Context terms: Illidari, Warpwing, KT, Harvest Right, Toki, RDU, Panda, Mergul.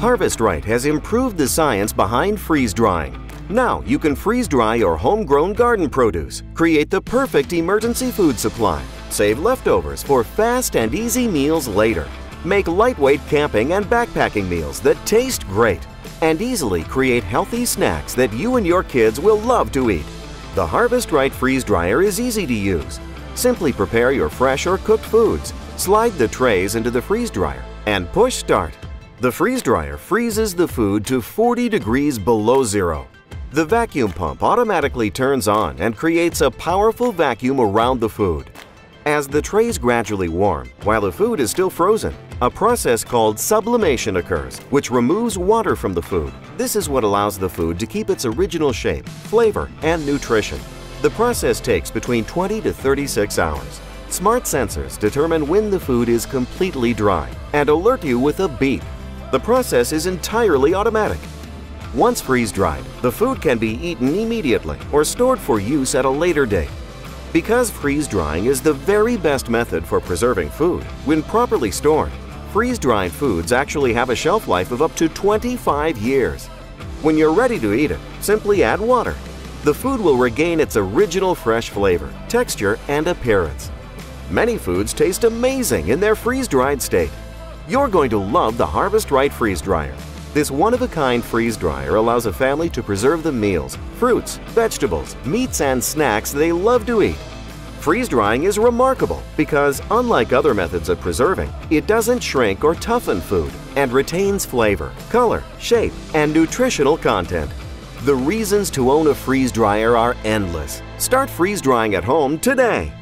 Harvest Right has improved the science behind freeze-drying. Now you can freeze-dry your homegrown garden produce, create the perfect emergency food supply, save leftovers for fast and easy meals later, make lightweight camping and backpacking meals that taste great, and easily create healthy snacks that you and your kids will love to eat. The Harvest Right freeze dryer is easy to use. Simply prepare your fresh or cooked foods, slide the trays into the freeze dryer, and push start. The freeze dryer freezes the food to 40 degrees below zero. The vacuum pump automatically turns on and creates a powerful vacuum around the food. As the trays gradually warm, while the food is still frozen, a process called sublimation occurs, which removes water from the food. This is what allows the food to keep its original shape, flavor, and nutrition. The process takes between 20 to 36 hours. Smart sensors determine when the food is completely dry and alert you with a beep. The process is entirely automatic. Once freeze-dried, the food can be eaten immediately or stored for use at a later date. Because freeze-drying is the very best method for preserving food, when properly stored, freeze-dried foods actually have a shelf life of up to 25 years. When you're ready to eat it, simply add water. The food will regain its original fresh flavor, texture, and appearance. Many foods taste amazing in their freeze-dried state. You're going to love the Harvest Right freeze dryer. This one-of-a-kind freeze dryer allows a family to preserve the meals, fruits, vegetables, meats, and snacks they love to eat. Freeze drying is remarkable because, unlike other methods of preserving, it doesn't shrink or toughen food and retains flavor, color, shape, and nutritional content. The reasons to own a freeze dryer are endless. Start freeze drying at home today.